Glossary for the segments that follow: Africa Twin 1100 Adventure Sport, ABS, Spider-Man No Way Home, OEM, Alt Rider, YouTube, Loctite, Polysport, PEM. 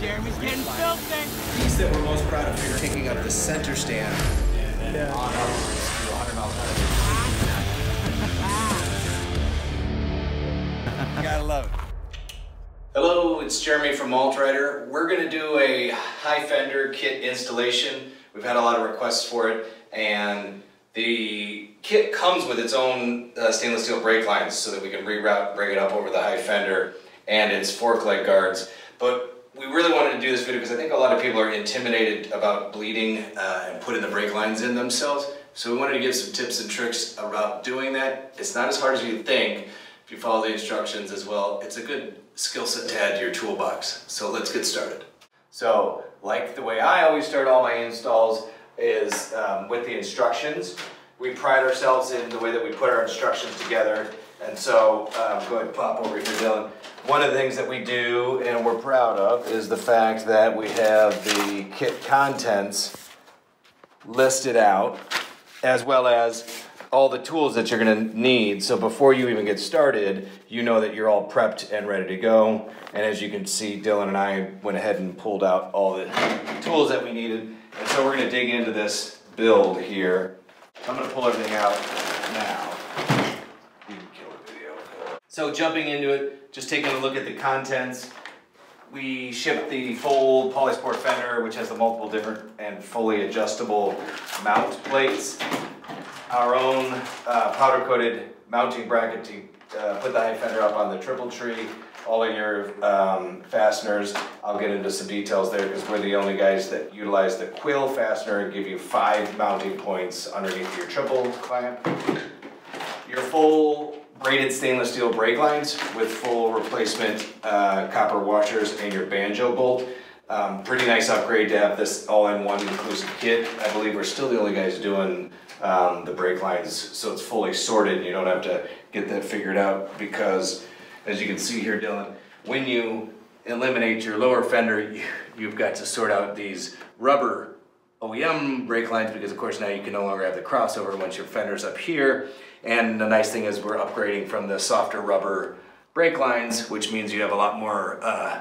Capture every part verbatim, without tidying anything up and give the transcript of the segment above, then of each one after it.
Jeremy's getting filthy. Piece that we're most proud of here, picking up the center stand. And then yeah. on up to one hundred miles an hour. You gotta love it. Hello, it's Jeremy from Alt Rider. We're gonna do a high fender kit installation. We've had a lot of requests for it, and the kit comes with its own uh, stainless steel brake lines so that we can reroute, bring it up over the high fender and its fork leg guards. But we really wanted to do this video because I think a lot of people are intimidated about bleeding uh, and putting the brake lines in themselves. So we wanted to give some tips and tricks about doing that. It's not as hard as you think if you follow the instructions as well. It's a good skill set to add to your toolbox. So let's get started. So, like the way I always start all my installs is um, with the instructions. We pride ourselves in the way that we put our instructions together. And so, um, go ahead and pop over here, Dylan. One of the things that we do and we're proud of is the fact that we have the kit contents listed out, as well as all the tools that you're gonna need. So before you even get started, you know that you're all prepped and ready to go. And as you can see, Dylan and I went ahead and pulled out all the tools that we needed. And so we're gonna dig into this build here. I'm gonna pull everything out now. You can kill the video. So jumping into it, just taking a look at the contents. We shipped the full Polysport fender, which has the multiple different and fully adjustable mount plates. Our own uh, powder coated mounting bracket to uh, put the high fender up on the triple tree, all of your um, fasteners. I'll get into some details there because we're the only guys that utilize the quill fastener and give you five mounting points underneath your triple clamp. Your full braided stainless steel brake lines with full replacement uh, copper washers and your banjo bolt. Um, pretty nice upgrade to have this all-in-one inclusive kit. I believe we're still the only guys doing um, the brake lines, so it's fully sorted. You don't have to get that figured out because, as you can see here, Dylan, when you eliminate your lower fender, you, you've got to sort out these rubber O E M brake lines because, of course, now you can no longer have the crossover once your fender's up here. And the nice thing is we're upgrading from the softer rubber brake lines, which means you have a lot more uh,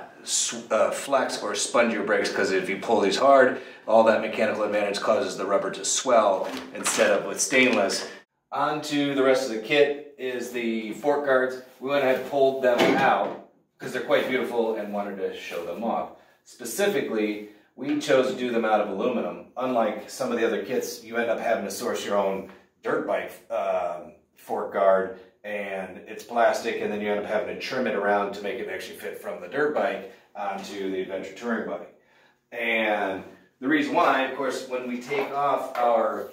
Uh, flex or sponge your brakes, because if you pull these hard, all that mechanical advantage causes the rubber to swell instead of with stainless. On to the rest of the kit is the fork guards. We went ahead and pulled them out because they're quite beautiful and wanted to show them off. Specifically, we chose to do them out of aluminum. Unlike some of the other kits, you end up having to source your own dirt bike um, fork guard, and it's plastic, and then you end up having to trim it around to make it actually fit from the dirt bike onto the adventure touring bike. And the reason why, of course, when we take off our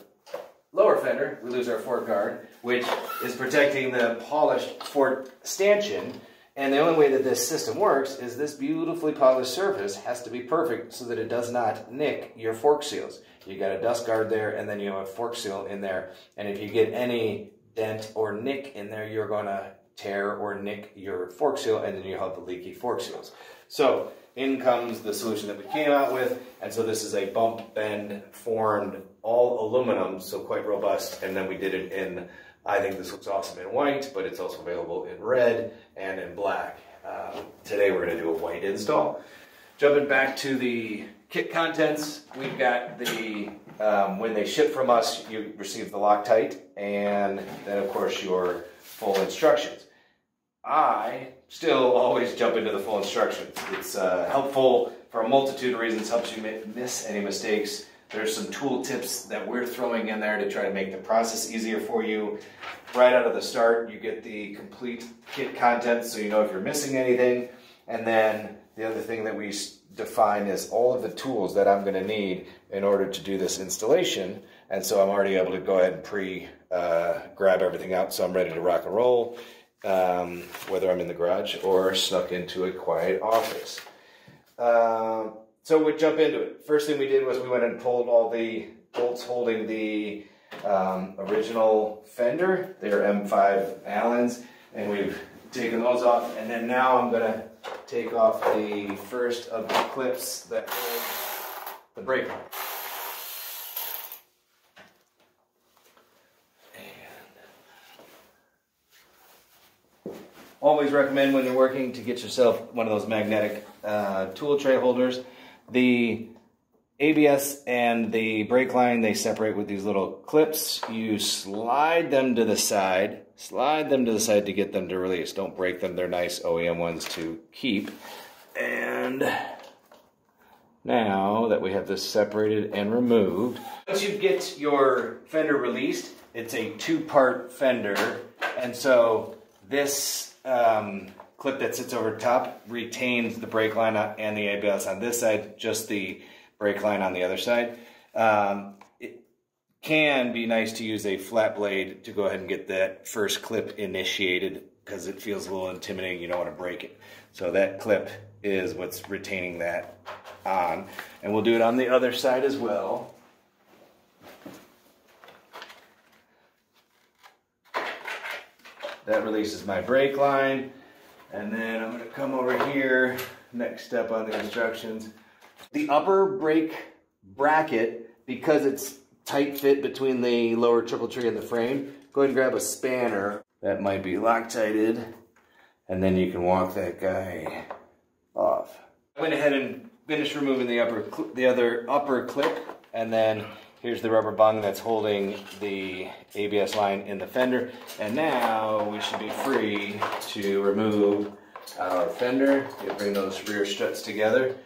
lower fender, we lose our fork guard, which is protecting the polished fork stanchion. And the only way that this system works is this beautifully polished surface has to be perfect so that it does not nick your fork seals. You got a dust guard there, and then you have a fork seal in there. And if you get any dent or nick in there, you're gonna tear or nick your fork seal, and then you have the leaky fork seals. So in comes the solution that we came out with, and so this is a bump bend formed all aluminum, so quite robust. And then we did it in, I think this looks awesome in white, but it's also available in red and in black. Um, today we're gonna do a white install. Jumping back to the kit contents, we've got the, um, when they ship from us, you receive the Loctite, and then of course your full instructions. I still always jump into the full instructions. It's uh, helpful for a multitude of reasons, helps you miss any mistakes. There's some tool tips that we're throwing in there to try to make the process easier for you. Right out of the start, you get the complete kit contents, so you know if you're missing anything. And then the other thing that we define is all of the tools that I'm gonna need in order to do this installation. And so I'm already able to go ahead and pre uh, grab everything out, so I'm ready to rock and roll, um, whether I'm in the garage or snuck into a quiet office. Uh, so we jump into it. First thing we did was we went and pulled all the bolts holding the um, original fender. They're M five Allens, and we've taken those off. And then now I'm gonna take off the first of the clips that hold the brake line. always recommend when you're working to get yourself one of those magnetic uh, tool tray holders. The A B S and the brake line, they separate with these little clips. You slide them to the side, slide them to the side to get them to release. Don't break them. They're nice O E M ones to keep. And now that we have this separated and removed, once you get your fender released, it's a two-part fender. And so this um, clip that sits over top retains the brake line and the A B S on this side, just the brake line on the other side. Um, it can be nice to use a flat blade to go ahead and get that first clip initiated, because it feels a little intimidating. You don't want to break it. So that clip is what's retaining that on. And we'll do it on the other side as well. That releases my brake line. And then I'm going to come over here. Next step on the instructions. The upper brake bracket, because it's tight fit between the lower triple tree and the frame, go ahead and grab a spanner. That might be Loctited. And then you can walk that guy off. I went ahead and finished removing the upper, the other upper clip. And then here's the rubber bung that's holding the A B S line in the fender. And now we should be free to remove our fender. You'll bring those rear struts together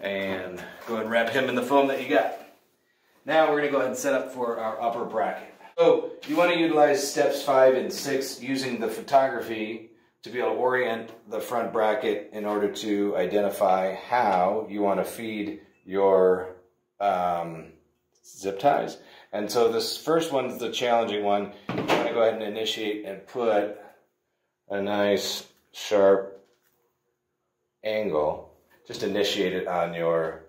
and go ahead and wrap him in the foam that you got. Now we're gonna go ahead and set up for our upper bracket. So you wanna utilize steps five and six using the photography to be able to orient the front bracket in order to identify how you wanna feed your um, zip ties. And so this first one's the challenging one. I'm going to go ahead and initiate and put a nice sharp angle. Just initiate it on your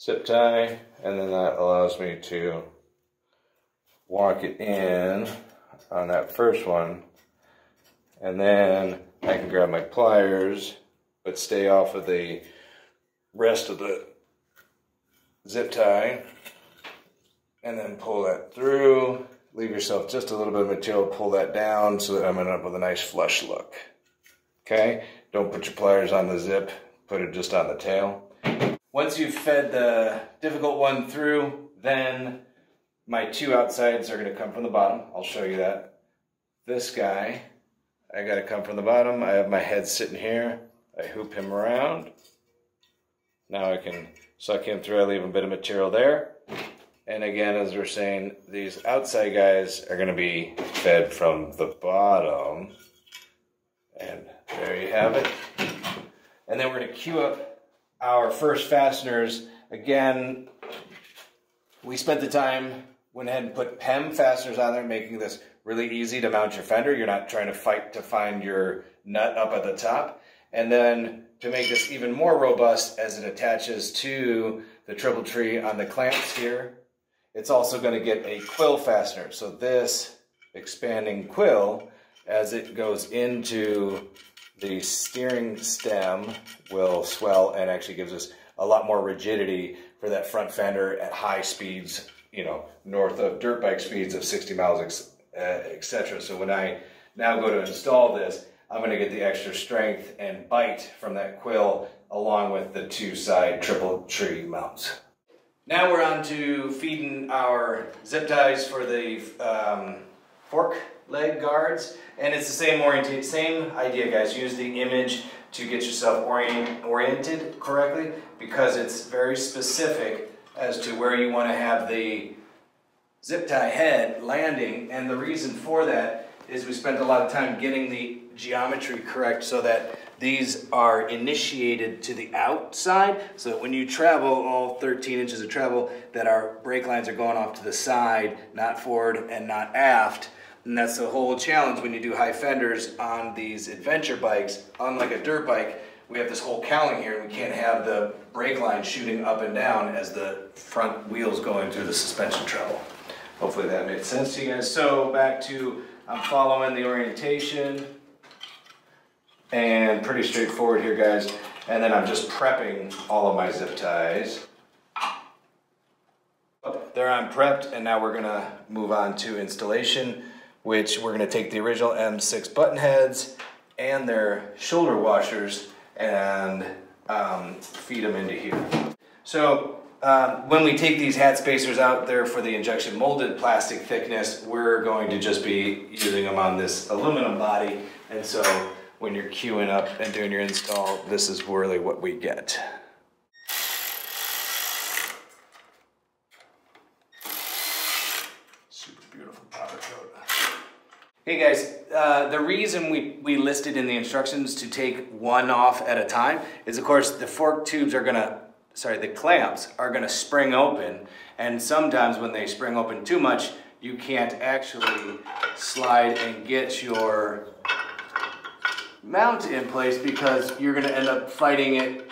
zip tie, and then that allows me to walk it in on that first one. And then I can grab my pliers, but stay off of the rest of the zip tie. And then pull that through, leave yourself just a little bit of material, pull that down so that I'm ending up with a nice flush look. Okay, don't put your pliers on the zip, put it just on the tail. Once you've fed the difficult one through, then my two outsides are gonna come from the bottom. I'll show you that. This guy, I gotta come from the bottom. I have my head sitting here. I hoop him around. Now I can suck him through, I leave a bit of material there. And again, as we're saying, these outside guys are going to be fed from the bottom. And there you have it. And then we're going to cue up our first fasteners. Again, we spent the time, went ahead and put P E M fasteners on there, making this really easy to mount your fender. You're not trying to fight to find your nut up at the top. And then to make this even more robust as it attaches to the triple tree on the clamps here, it's also going to get a quill fastener. So this expanding quill, as it goes into the steering stem, will swell and actually gives us a lot more rigidity for that front fender at high speeds, you know, north of dirt bike speeds of sixty miles, et cetera. So when I now go to install this, I'm going to get the extra strength and bite from that quill along with the two side triple tree mounts. Now we're on to feeding our zip ties for the um, fork leg guards. And it's the same oriented, same idea, guys. Use the image to get yourself orient, oriented correctly, because it's very specific as to where you want to have the zip tie head landing. And the reason for that is we spent a lot of time getting the geometry correct so that these are initiated to the outside, so that when you travel all thirteen inches of travel, that our brake lines are going off to the side, not forward and not aft. And that's the whole challenge when you do high fenders on these adventure bikes. Unlike a dirt bike, we have this whole cowling here, and we can't have the brake line shooting up and down as the front wheels going through the suspension travel. Hopefully that made sense to you guys. So back to, I'm following the orientation. And pretty straightforward here, guys. And then I'm just prepping all of my zip ties. There, I'm prepped, and now we're gonna move on to installation, which we're gonna take the original M six button heads and their shoulder washers and um, feed them into here. So uh, when we take these hat spacers out there for the injection molded plastic thickness, we're going to just be using them on this aluminum body. And so when you're queuing up and doing your install, this is really what we get. Super beautiful powder coat. Hey guys, uh, the reason we, we listed in the instructions to take one off at a time is, of course, the fork tubes are gonna, sorry, the clamps are gonna spring open, and sometimes when they spring open too much, you can't actually slide and get your mount in place because you're gonna end up fighting it,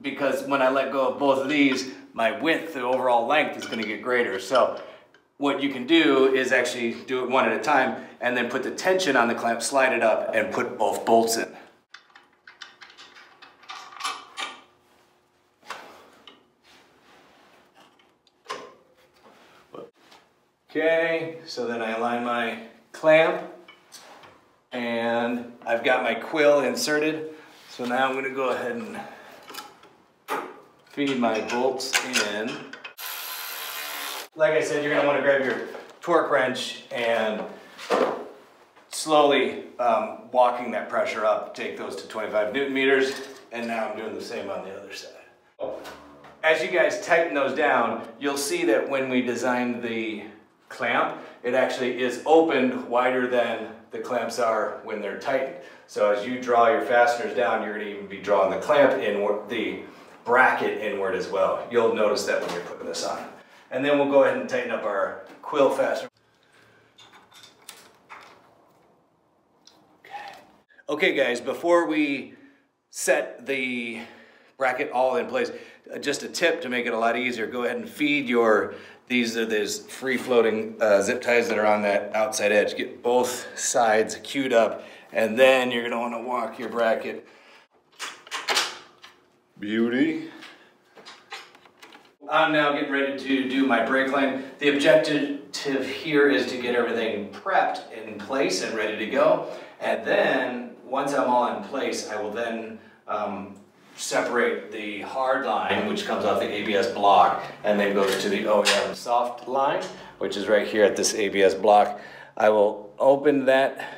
because when I let go of both of these, my width, the overall length, is gonna get greater. So what you can do is actually do it one at a time and then put the tension on the clamp, slide it up, and put both bolts in. Okay, so then I align my clamp and I've got my quill inserted. So now I'm gonna go ahead and feed my bolts in. Like I said, you're gonna wanna grab your torque wrench and slowly um, walking that pressure up, take those to twenty-five newton meters, and now I'm doing the same on the other side. As you guys tighten those down, you'll see that when we designed the clamp, it actually is opened wider than the clamps are when they're tightened. So as you draw your fasteners down, you're gonna even be drawing the clamp inward, the bracket inward as well. You'll notice that when you're putting this on. And then we'll go ahead and tighten up our quill fastener. Okay. Okay guys, before we set the bracket all in place, just a tip to make it a lot easier, go ahead and feed your, these are those free floating uh, zip ties that are on that outside edge. Get both sides queued up, and then you're gonna wanna walk your bracket. Beauty. I'm now getting ready to do my brake line. The objective here is to get everything prepped in place and ready to go. And then, once I'm all in place, I will then um, separate the hard line, which comes off the A B S block, and then goes to the O E M soft line, which is right here at this A B S block. I will open that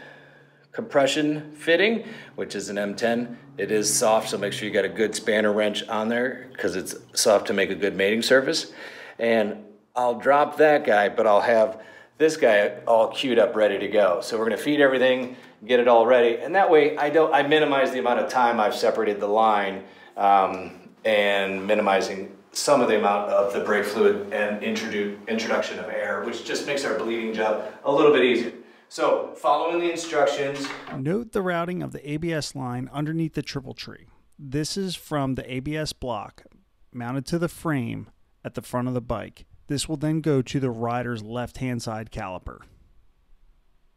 compression fitting, which is an M ten. It is soft, so make sure you got a good spanner wrench on there because it's soft to make a good mating surface. And I'll drop that guy, but I'll have this guy all queued up, ready to go. So we're gonna feed everything, get it all ready. And that way I don't, I minimize the amount of time I've separated the line um, and minimizing some of the amount of the brake fluid and introdu introduction of air, which just makes our bleeding job a little bit easier. So, following the instructions. Note the routing of the A B S line underneath the triple tree. This is from the A B S block mounted to the frame at the front of the bike. This will then go to the rider's left-hand side caliper.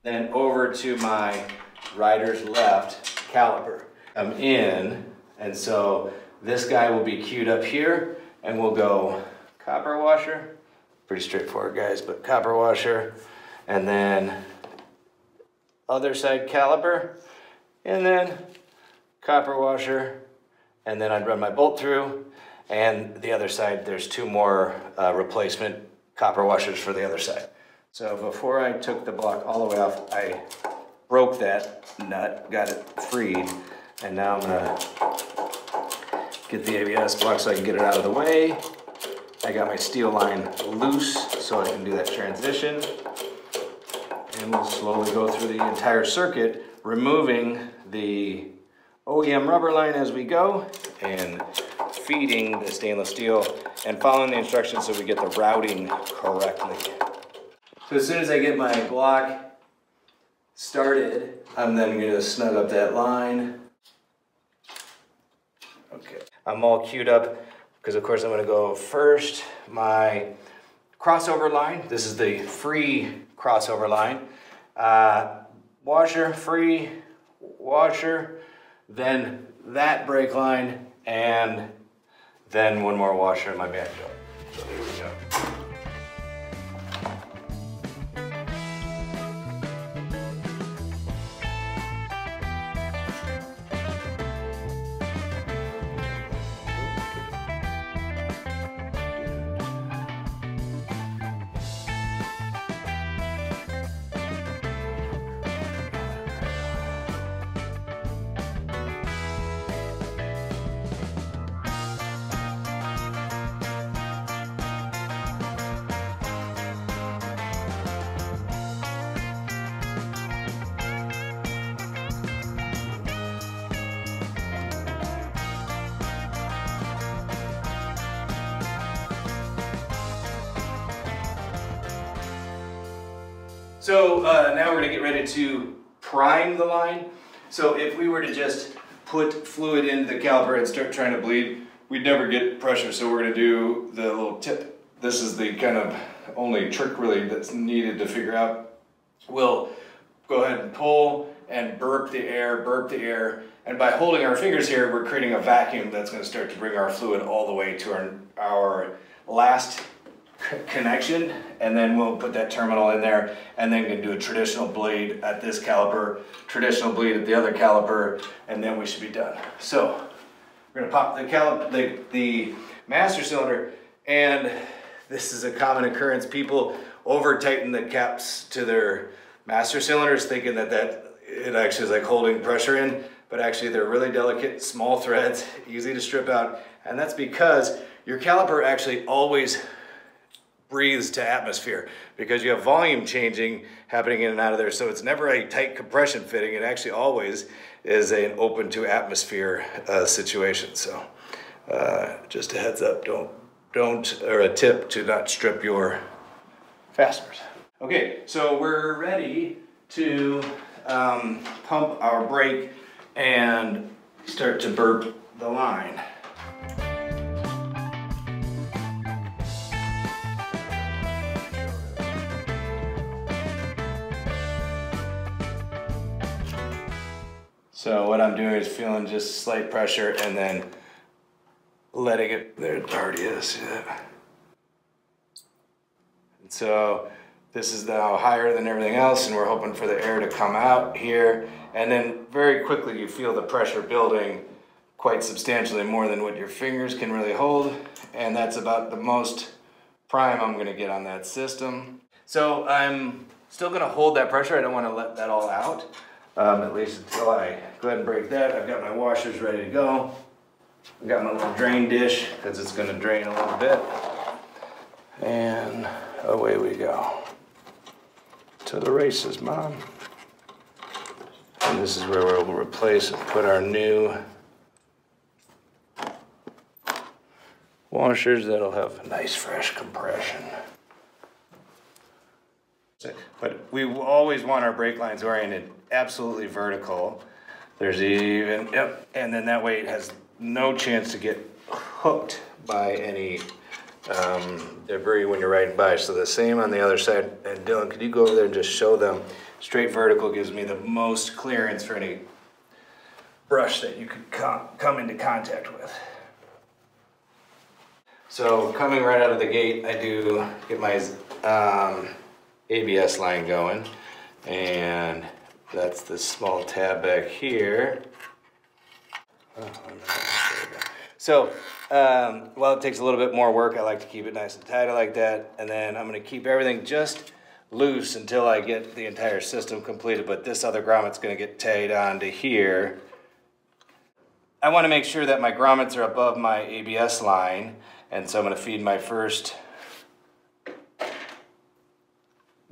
Then over to my rider's left caliper. I'm in, and so this guy will be queued up here, and we'll go copper washer. Pretty straightforward, guys, but copper washer, and then other side caliper, and then copper washer, and then I'd run my bolt through, and the other side, there's two more uh, replacement copper washers for the other side. So before I took the block all the way off, I broke that nut, got it freed, and now I'm gonna get the A B S block so I can get it out of the way. I got my steel line loose so I can do that transition. And we'll slowly go through the entire circuit, removing the O E M rubber line as we go and feeding the stainless steel and following the instructions so we get the routing correctly. So as soon as I get my block started, I'm then going to snug up that line. Okay, I'm all queued up because of course I'm going to go first my crossover line. This is the free crossover line, uh, washer, free washer, then that brake line, and then one more washer in my banjo. So here we go. So uh, now we're going to get ready to prime the line. So if we were to just put fluid into the caliper and start trying to bleed, we'd never get pressure. So we're going to do the little tip. This is the kind of only trick really that's needed to figure out. We'll go ahead and pull and burp the air, burp the air. And by holding our fingers here, we're creating a vacuum that's going to start to bring our fluid all the way to our, our last connection, and then we'll put that terminal in there, and then we can do a traditional bleed at this caliper, traditional bleed at the other caliper, and then we should be done. So we're going to pop the calip the, the master cylinder, and this is a common occurrence. People over tighten the caps to their master cylinders thinking that that it actually is like holding pressure in, but actually they're really delicate, small threads, easy to strip out, and that's because your caliper actually always breathes to atmosphere because you have volume changing happening in and out of there. So it's never a tight compression fitting. It actually always is an open to atmosphere uh, situation. So uh, just a heads up, don't, don't, or a tip to not strip your fasteners. Okay, so we're ready to um, pump our brake and start to burp the line. So what I'm doing is feeling just slight pressure and then letting it, there it already is. Yeah. And so this is now higher than everything else, and we're hoping for the air to come out here. And then very quickly you feel the pressure building quite substantially, more than what your fingers can really hold. And that's about the most prime I'm gonna get on that system. So I'm still gonna hold that pressure. I don't wanna let that all out. Um, at least until I go ahead and break that. I've got my washers ready to go. I've got my little drain dish because it's going to drain a little bit. And away we go. To the races, Mom. And this is where we'll replace and put our new washers that'll have a nice fresh compression. But we always want our brake lines oriented absolutely vertical. There's even, yep, and then that way it has no chance to get hooked by any um, debris when you're riding by. So the same on the other side. And Dylan, could you go over there and just show them? Straight vertical gives me the most clearance for any brush that you could com come into contact with. So coming right out of the gate, I do get my um, A B S line going, and that's this small tab back here. So um, while it takes a little bit more work, I like to keep it nice and tight like that, and then I'm going to keep everything just loose until I get the entire system completed, but this other grommet's going to get tied onto here. I want to make sure that my grommets are above my A B S line, and so I'm going to feed my first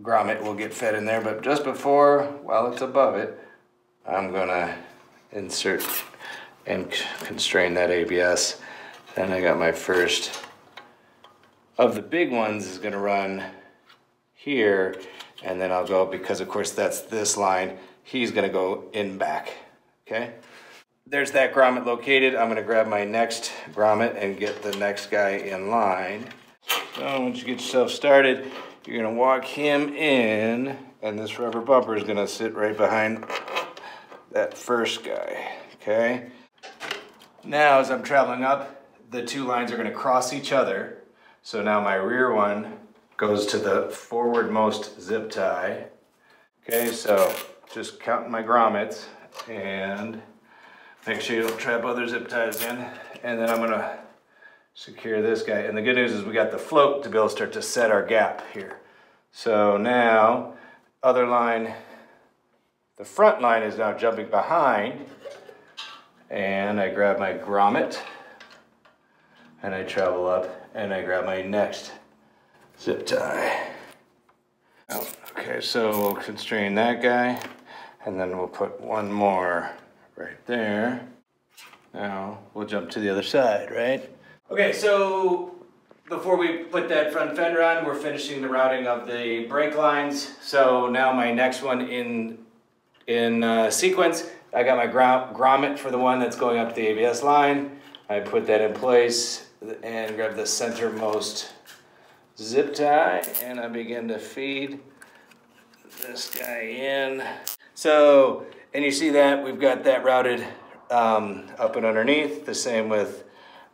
grommet will get fed in there, but just before, while it's above it, I'm gonna insert and constrain that A B S. Then I got my first of the big ones is gonna run here, and then I'll go, because of course that's this line, he's gonna go in back, okay? There's that grommet located. I'm gonna grab my next grommet and get the next guy in line. So once you get yourself started, you're gonna walk him in, and this rubber bumper is gonna sit right behind that first guy, okay? Now, as I'm traveling up, the two lines are gonna cross each other. So now my rear one goes to the forwardmost zip tie. Okay, so just counting my grommets and make sure you don't trap other zip ties in. And then I'm gonna secure this guy. And the good news is we got the float to be able to start to set our gap here. So now, other line, the front line is now jumping behind, and I grab my grommet, and I travel up, and I grab my next zip tie. Oh, okay, so we'll constrain that guy, and then we'll put one more right there. Now we'll jump to the other side, right? Okay, so Before we put that front fender on, we're finishing the routing of the brake lines. So now my next one in in uh, sequence, I got my grom grommet for the one that's going up to the A B S line. I put that in place and grab the centermost zip tie, and I begin to feed this guy in. So, and you see that we've got that routed um, up and underneath. The same with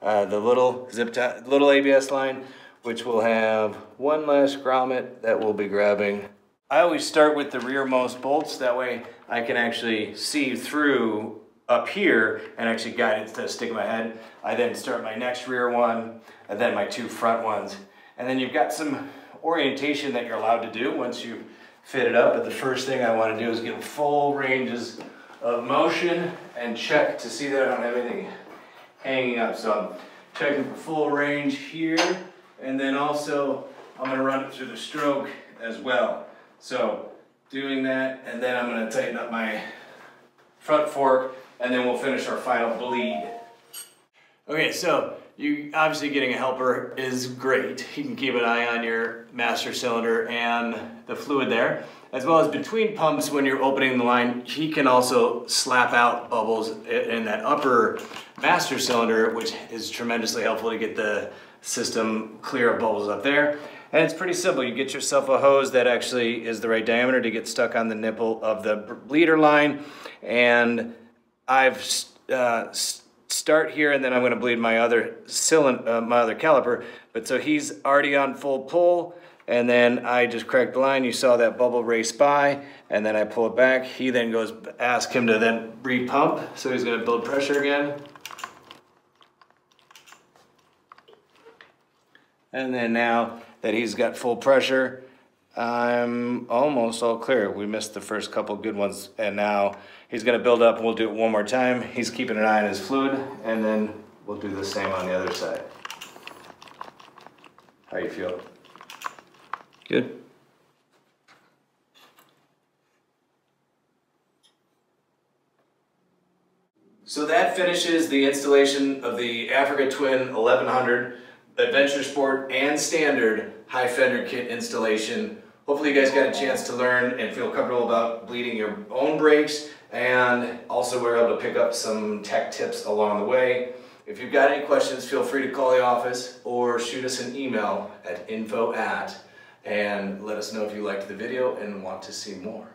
uh, the little zip tie, little A B S line, which will have one last grommet that we'll be grabbing. I always start with the rearmost bolts. That way I can actually see through up here and actually guide it to stick my head. I then start my next rear one and then my two front ones. And then you've got some orientation that you're allowed to do once you fit it up. But the first thing I want to do is get full ranges of motion and check to see that I don't have anything hanging up. So I'm checking for full range here. And then also I'm going to run it through the stroke as well. So doing that, and then I'm going to tighten up my front fork, and then we'll finish our final bleed. Okay, so you obviously getting a helper is great. You can keep an eye on your master cylinder and the fluid there, as well as between pumps when you're opening the line. He can also slap out bubbles in that upper master cylinder, which is tremendously helpful to get the system clear of bubbles up there. And it's pretty simple. You get yourself a hose that actually is the right diameter to get stuck on the nipple of the bleeder line. And I've uh, start here, and then I'm going to bleed my other cylinder, uh, my other caliper. But so he's already on full pull, and then I just crack the line. You saw that bubble race by, and then I pull it back. He then goes, ask him to then repump. So he's going to build pressure again. And then now that he's got full pressure, I'm almost all clear. We missed the first couple good ones, and now he's gonna build up, and we'll do it one more time. He's keeping an eye on his fluid, and then we'll do the same on the other side. How you feel? Good. So that finishes the installation of the Africa Twin eleven hundred Adventure Sport and Standard high fender kit installation. Hopefully you guys got a chance to learn and feel comfortable about bleeding your own brakes, and also we're able to pick up some tech tips along the way. If you've got any questions, feel free to call the office or shoot us an email at info at, and let us know if you liked the video and want to see more.